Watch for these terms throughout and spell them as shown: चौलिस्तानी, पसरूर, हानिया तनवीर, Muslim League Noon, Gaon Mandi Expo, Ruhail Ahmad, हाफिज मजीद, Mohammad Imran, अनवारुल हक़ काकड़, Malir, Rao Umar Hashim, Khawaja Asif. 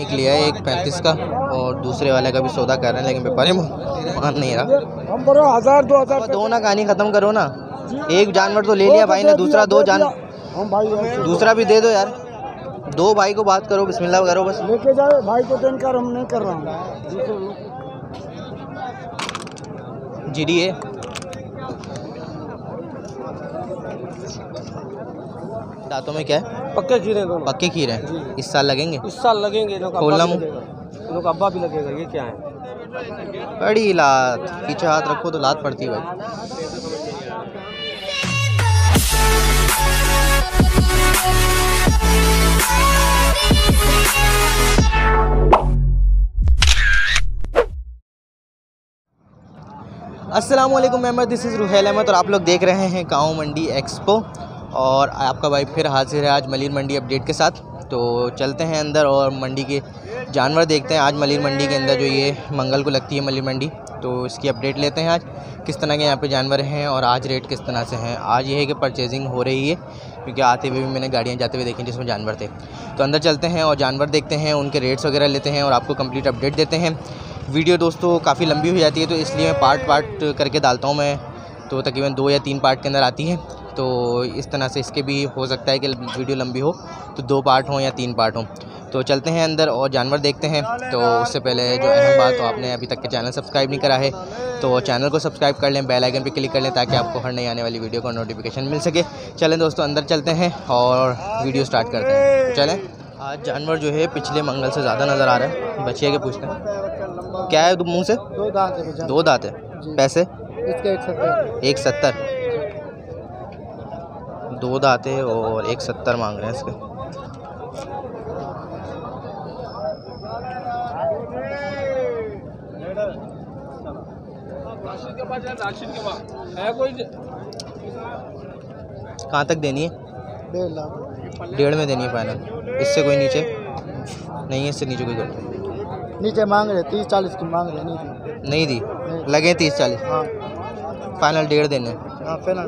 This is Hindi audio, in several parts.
एक लिया है 1.35 का और दूसरे वाले का भी सौदा कर रहे हैं, लेकिन व्यापारी मान नहीं रहा। हम बोलो 1000 2000 दो ना, कहानी खत्म करो ना। एक जानवर तो ले लिया भाई ने, दूसरा दूसरा भी दे दो यार। दो भाई को बात करो, बिस्मिल्लाह करो, बस लेके जाओ भाई को। टेंकर हम नहीं कर रहा हूँ जी डी ए। दांतों में क्या है? पक्के खीरे। पक्के खीरे इस साल लगेंगे? इस साल लगेंगे। खोलना मुँह, अब्बा भी लगेगा। ये क्या है? बड़ी लात, पीछे हाथ रखो तो लात पड़ती है भाई। अस्सलाम वालेकुम member, this is Ruhail Ahmed और आप लोग देख रहे हैं गाँव मंडी एक्सपो। और आपका भाई फिर हाजिर है आज मलीर मंडी अपडेट के साथ। तो चलते हैं अंदर और मंडी के जानवर देखते हैं। आज मलीर मंडी के अंदर जो ये मंगल को लगती है मलीर मंडी, तो इसकी अपडेट लेते हैं आज किस तरह के यहाँ पे जानवर हैं और आज रेट किस तरह से हैं। आज ये है कि परचेजिंग हो रही है, क्योंकि आते हुए भी मैंने गाड़ियाँ जाते हुए देखी जिसमें जानवर थे। तो अंदर चलते हैं और जानवर देखते हैं, उनके रेट्स वगैरह लेते हैं और आपको कंप्लीट अपडेट देते हैं। वीडियो दोस्तों काफ़ी लंबी हो जाती है, तो इसलिए मैं पार्ट करके डालता हूँ। मैं तो तकरीबन 2 या 3 पार्ट के अंदर आती है, तो इस तरह से इसके भी हो सकता है कि वीडियो लंबी हो, तो 2 पार्ट हो या 3 पार्ट हो। तो चलते हैं अंदर और जानवर देखते हैं। तो उससे पहले जो अहम बात, तो आपने अभी तक के चैनल सब्सक्राइब नहीं करा है तो चैनल को सब्सक्राइब कर लें, बेल आइकन पे क्लिक कर लें ताकि आपको हर नई आने वाली वीडियो का नोटिफिकेशन मिल सके। चलें दोस्तों अंदर चलते हैं और वीडियो स्टार्ट करते हैं। चलें। आज जानवर जो है पिछले मंगल से ज़्यादा नज़र आ रहा है। बचिए के पूछते हैं क्या है मुँह से? 2 दांत है। पैसे? 170। 2 दांत है और 170 मांग रहे हैं इसके। कहाँ तक देनी है? 1.5 में देनी है फाइनल। इससे कोई नीचे नहीं है? इससे नीचे कोई गलत नीचे मांग रहे 30-40 की मांग रहे, नहीं दी लगे 30-40। हाँ फाइनल 1.5 देने। हाँ फाइनल।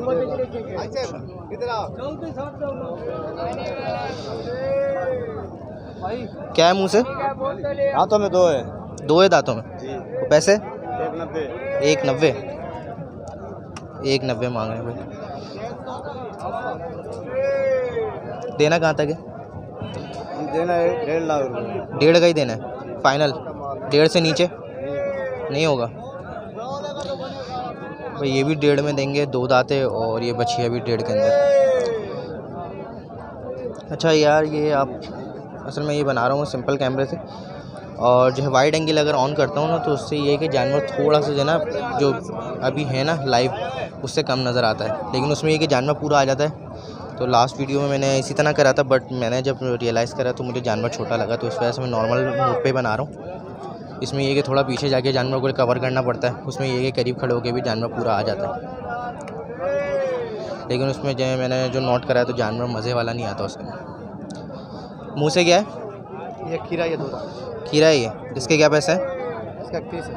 क्या है मुँह से? दांतों में 2 है। 2 है दांतों में। पैसे? 190। 190 मांग रहे हैं भाई। देना कहाँ तक है? देना है 1.5 लाख। 1.5 का ही देना है फाइनल। 1.5 से नीचे नहीं होगा भाई। ये भी 1.5 में देंगे। 2 दाते और ये बछिया भी 1.5 के अंदर। अच्छा यार, ये आप असल में ये बना रहा हूँ सिंपल कैमरे से, और जो है वाइड एंगल अगर ऑन करता हूँ ना, तो उससे ये है कि जानवर थोड़ा सा जो है ना, जो अभी है ना लाइव, उससे कम नज़र आता है। लेकिन उसमें ये कि जानवर पूरा आ जाता है। तो लास्ट वीडियो में मैंने इसी तरह करा था, बट मैंने जब रियलाइज़ करा तो मुझे जानवर छोटा लगा, तो इस वजह से मैं नॉर्मल मूड पे बना रहा हूँ। इसमें ये कि थोड़ा पीछे जाके जानवर को कवर करना पड़ता है, उसमें ये कि करीब खड़े होकर भी जानवर पूरा आ जाता है। लेकिन उसमें जो मैंने जो नोट कराया तो जानवर मज़े वाला नहीं आता उसमें। मुँह से क्या है? ये खीरा। ये 2 खीरा है ये। इसके क्या पैसे हैं? इसका 30 है।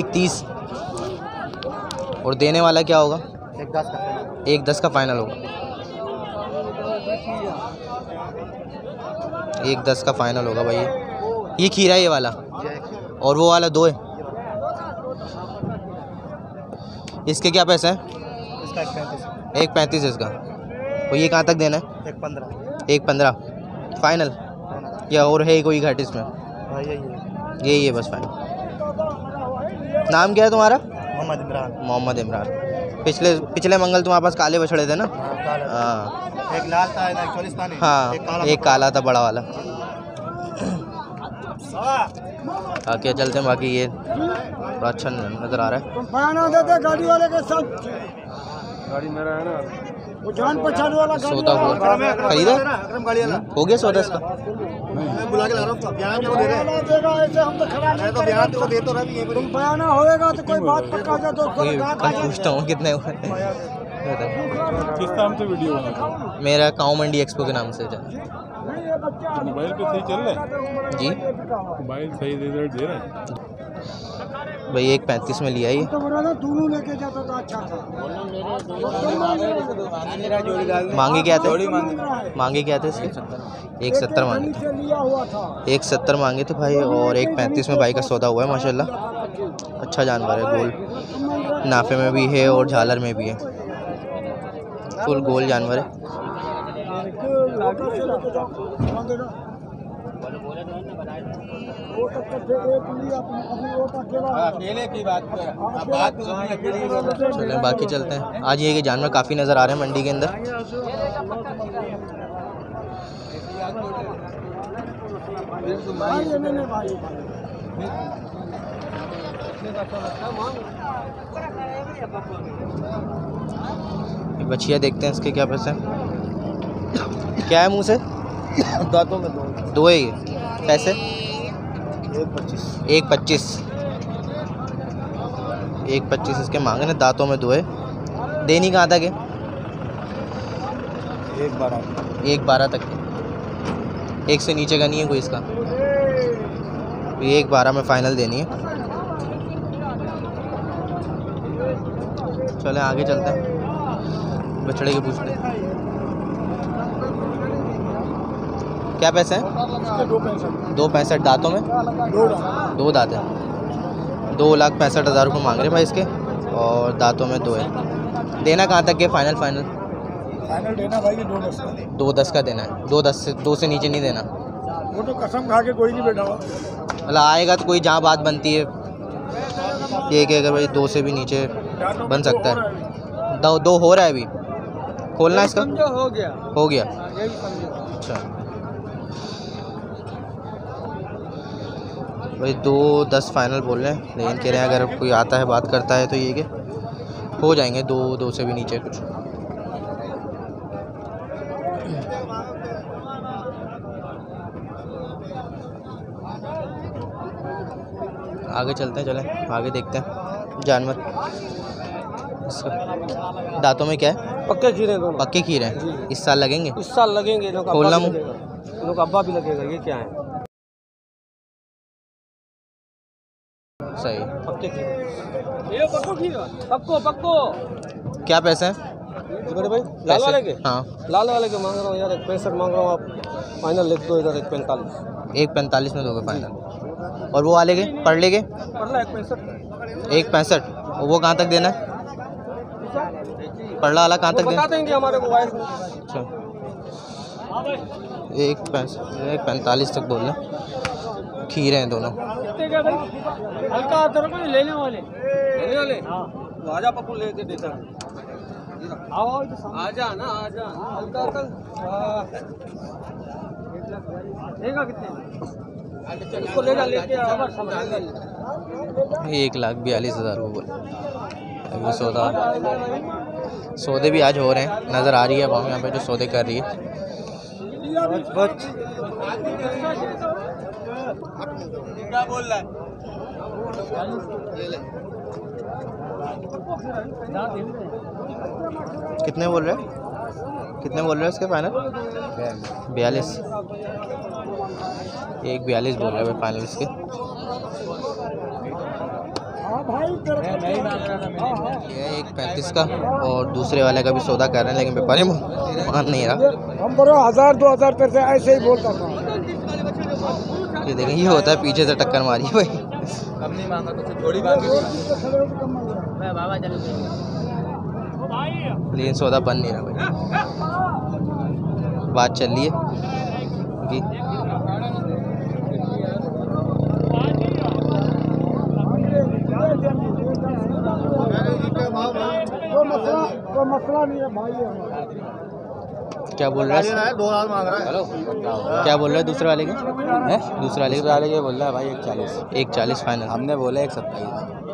1.30। और देने वाला क्या होगा? 1.10 का फाइनल। 1.10 का फाइनल होगा। 1.10 का फाइनल होगा भाई। ये खीरा ये वाला, और वो वाला 2 है। इसके क्या पैसे हैं? इसका 1.35। 1.35 इसका। और ये कहाँ तक देना है? 1.15। 1.15 फाइनल। या और है कोई घाट इसमें? यही है बस फाइनल। नाम क्या है तुम्हारा? मोहम्मद इमरान। मोहम्मद इमरान। पिछले मंगल तुम्हारे पास काले बछड़े थे ना? हाँ। एक लाल था ना, चौलिस्तानी। हाँ एक काला था बड़ा वाला। आगे चलते हैं। बाकी ये बड़ा अच्छा नज़र आ रहा है। गाड़ी वाले के साथ गाड़ी मेरा है ना, सौदा हुआ खरीदा हो गया। सौदा इसका पूछता हूँ कितने मेरा गाँव मंडी एक्सपो के नाम से मोबाइल पे सही चल रहा है जी। मोबाइल सही रिजल्ट दे रहा है। भाई 1.35 में लिया ये। दोनों लेके जाता तो अच्छा था। मांगे क्या थे? मांगे क्या थे इसके? 1.70 मांगे, 1.70 मांगे थे भाई और 1.35 में भाई का सौदा हुआ है। माशाल्लाह अच्छा जानवर है, गोल नाफे में भी है और झालर में भी है, फुल गोल जानवर है। चलें बाकी चलते हैं। आज ये कि जानवर काफ़ी नज़र आ रहे हैं मंडी के अंदर। बछिया देखते हैं इसके क्या पैसे हैं। क्या है मुँह से? दांतों में दो है ये। पैसे 1.25 इसके मांगे ना, दांतों में दो है। देनी कहाँ तक है? 1.12 तक है, 1 से नीचे का नहीं है कोई इसका। 1.12 में फाइनल देनी है। चलें आगे चलते हैं, बछड़े के पूछते हैं क्या पैसे हैं। 2.65 दांतों में, दो दांत हैं। 2,65,000 रुपये मांग रहे हैं भाई इसके और दांतों में दो है। देना कहाँ तक है फाइनल? फाइनल देना भाई 2.10 का देना है। 2.10 से, 2 से नीचे नहीं देना। वो तो कसम खा के कोई नहीं बैठा हुआ, मतलब आएगा तो कोई जहाँ बात बनती है। ये कि अगर भाई 2 से भी नीचे बन सकता है। 2 हो रहा है अभी, खोलना इसका हो गया। अच्छा भाई 2.10 फाइनल बोल रहे हैं, लेकिन कह रहे हैं अगर कोई आता है बात करता है तो ये के हो जाएंगे 2 से भी नीचे कुछ। आगे चलते हैं, चलें आगे देखते हैं जानवर इसका। दांतों में क्या है? पक्के खीरे हैं। इस साल लगेंगे। खोलना मुँह, अब्बा भी लगेगा। ये क्या है? सही पक्को। क्या पैसे हैं लाल वाले के? हाँ लाल वाले के मांग रहा हूँ यार, 1.65 मांग रहा हूँ। आप फाइनल लिख दो इधर, 1.45। 1.45 में दोगे फाइनल। और वो वाले के परले के 1.65। वो कहाँ तक देना है? परला वाला कहाँ तक देना? देंगे हमारे मोबाइल में। अच्छा 1.45 तक बोलना। खीरे हैं दोनों। हल्का लेने वाले आजा पप्पू लेके देता आजा हल्का कितने इसको लेगा लेके 1,42,000 बोल। सौदे भी आज हो रहे हैं, नज़र आ रही है अब यहाँ पे जो सौदे कर रही है। क्या बोल रहा है? कितने बोल रहे हैं इसके फाइनल? 42। 1.42 बोल रहे हैं फाइनल इसके। ये 1.35 का और दूसरे वाले का भी सौदा कर रहे हैं, लेकिन व्यापारी मान नहीं रहा। हम बड़े 1,000-2,000 पैसे ऐसे ही बोलता था। ये देखें, ये होता है पीछे से टक्कर मारी भाई। कम नहीं मांगा तो थोड़ी मांगी। मैं बाबा चलूं भाई, लेकिन सौदा बन नहीं रहा भाई। बात चल रही है जी। वो मसला नहीं है भाई। क्या बोल रहा है? 2,000 मांग रहा है। हेलो क्या बोल रहा है दूसरे वाले के? है दूसरे वाले के बोल रहा है भाई 1.40 फाइनल। हमने बोला 1.27।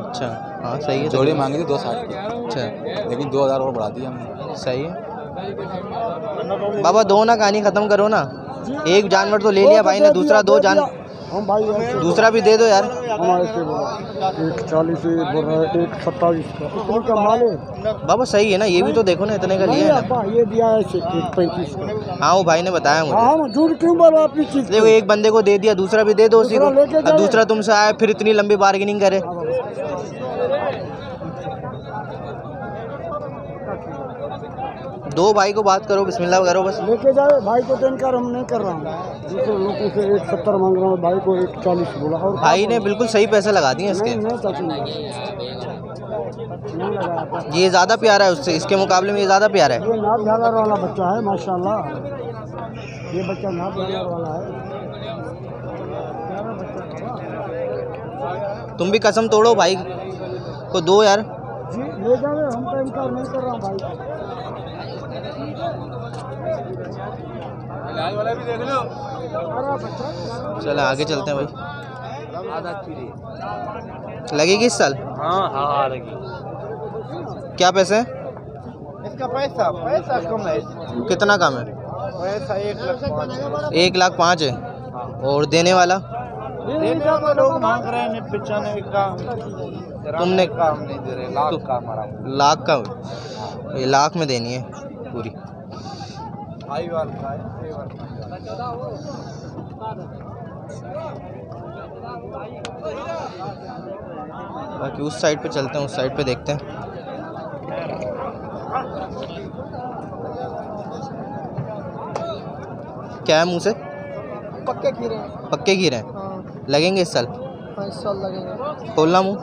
अच्छा हाँ सही है। जोड़ी मांगी थी 2.60 की। अच्छा लेकिन 2,000 और बढ़ा दिया हमने। सही है बाबा, दो ना कहानी ख़त्म करो ना। एक जानवर तो ले लिया भाई ने, दूसरा दो जान हम भाई दूसरा भी दे दो यार। हमारे 140 बोल रहा है, 127 का मालिक बाबा सही है ना, ये भी तो देखो ना इतने का लिया है ना, ये दिया है 135 का। हाँ वो भाई ने बताया मुझे, झूठ क्यों बोल रहा अपनी चीज। देखो एक बंदे को दे दिया, दूसरा भी दे दो उसी को, दूसरा तुमसे आए फिर इतनी लंबी बार्गेनिंग करे। दो भाई को बात करो, बिस्मिल्लाह करो, बस लेके जाओ भाई को। टेंकर हम नहीं कर रहा हूँ, दूसरे लोगों से 170 मांग रहा हूँ, भाई को 140 बोला और भाई ने बिल्कुल सही पैसे लगा दिए इसके। नहीं, ये ज़्यादा प्यारा है उससे, इसके मुकाबले में ये ज़्यादा प्यारा है। ये नाप झालर वाला बच्चा है माशाल्लाह, ये बच्चा नाप झालर वाला है। तुम भी कसम तोड़ो भाई को दो यार, ले जाओ, हम टेंकर नहीं कर रहा हूँ भाई। वाला भी देख लो, चलो आगे चलते हैं भाई। लगेगी इस साल? हाँ हाँ लगेगी। क्या पैसे है इसका? पैसा पैसा कम है। कितना कम है? पैसा 1,05,000। 1,05,000 है। और देने वाला लोग मांग रहे हैं 95 का, तुमने काम नहीं दे रहे, लाख का हमारा, लाख का, लाख में देनी है पूरी। बाकी उस साइड पे चलते हैं, उस साइड पे देखते हैं। क्या है मुँह से? पक्के खीरे हैं। पक्के खीरे हैं। हाँ। लगेंगे इस साल? इस साल लगेंगे। खोलना मुँह।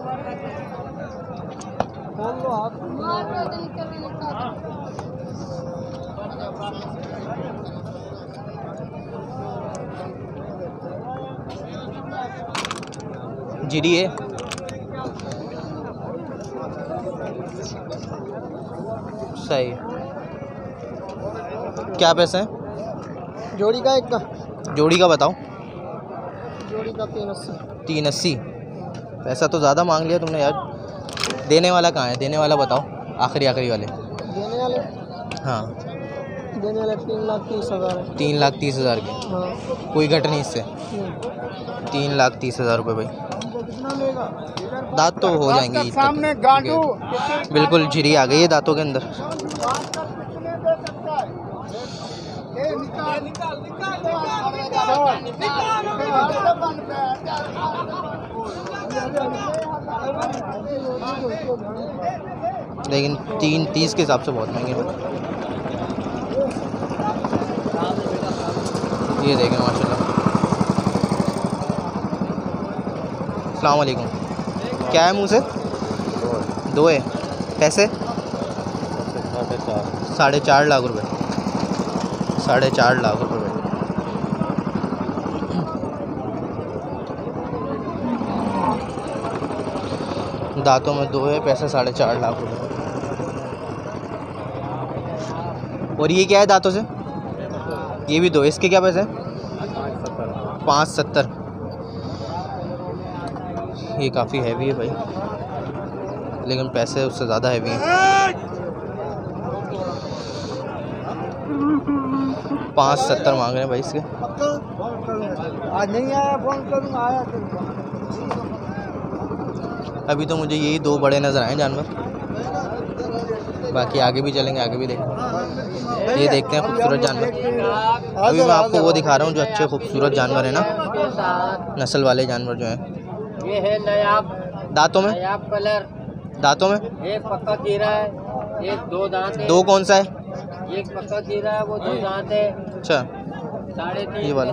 जीरी है। सही है। क्या पैसे हैं? जोड़ी का एक का। जोड़ी का बताओ। जोड़ी का 380। 380। पैसा तो ज़्यादा मांग लिया तुमने यार। देने वाला कहाँ है? देने वाला बताओ, आखिरी आखिरी वाले। देने वाले? हाँ देने वाले 3,30,000 है। 3,30,000 के? हाँ। कोई घट नहीं इससे? 3,30,000 रुपये भाई। दांत तो हो जाएंगे सामने, गांडू बिल्कुल झिरी आ गई है दांतों के अंदर। लेकिन 3,30 के हिसाब से बहुत महंगे हैं। ये देखें माशाल्लाह। अस्सलाम वालेकुम। क्या है मुँह से? दो है। पैसे? 4.5 लाख रुपए। 4.5 लाख रुपए। दांतों में दो है, पैसे 4.5 लाख रुपए। और ये क्या है दांतों से? ये भी दो। इसके क्या पैसे? 5.70। ये काफ़ी हैवी है भाई, लेकिन पैसे उससे ज़्यादा हैवी हैं। 5.70 मांग रहे हैं भाई इसके। नहीं आया फोन करूँगा, आया। अभी तो मुझे यही दो बड़े नज़र आए जानवर, बाकी आगे भी चलेंगे, आगे भी देखेंगे। ये देखते हैं खूबसूरत जानवर। अभी मैं आपको वो दिखा रहा हूँ जो अच्छे खूबसूरत जानवर है ना, नस्ल वाले जानवर जो हैं। ये है नायाब। दांतों में? नायाब कलर। दांतों में? एक पक्का कीरा है, एक दो दांत है। दो कौन सा है? एक पक्का कीरा है, वो दो दांत है। अच्छा। 3.5 3.5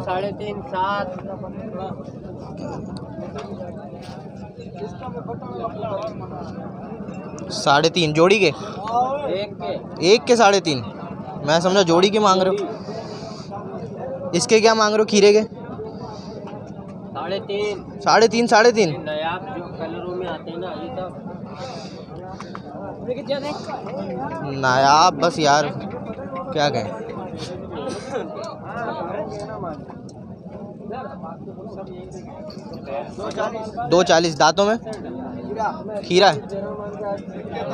7 3.5 जोड़ी के? एक के 3.5। मैं समझा जोड़ी के मांग रहे हो। इसके क्या मांग रहे हो खीरे के? 3.5 नायाब जो कलरों में आते हैं ना, ये सब नायाब। बस यार क्या कहें। दो 40। दांतों में? खीरा है।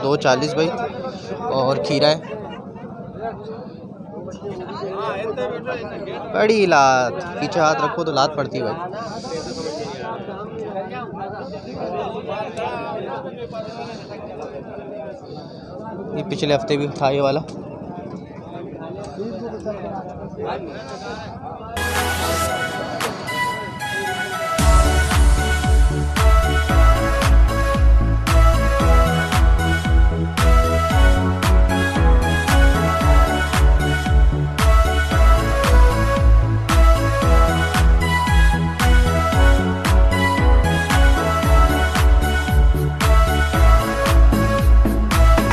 2.40 भाई और खीरा है। बड़ी लात, पीछे हाथ रखो तो लात पड़ती भाई। ये पिछले हफ्ते भी था ये वाला।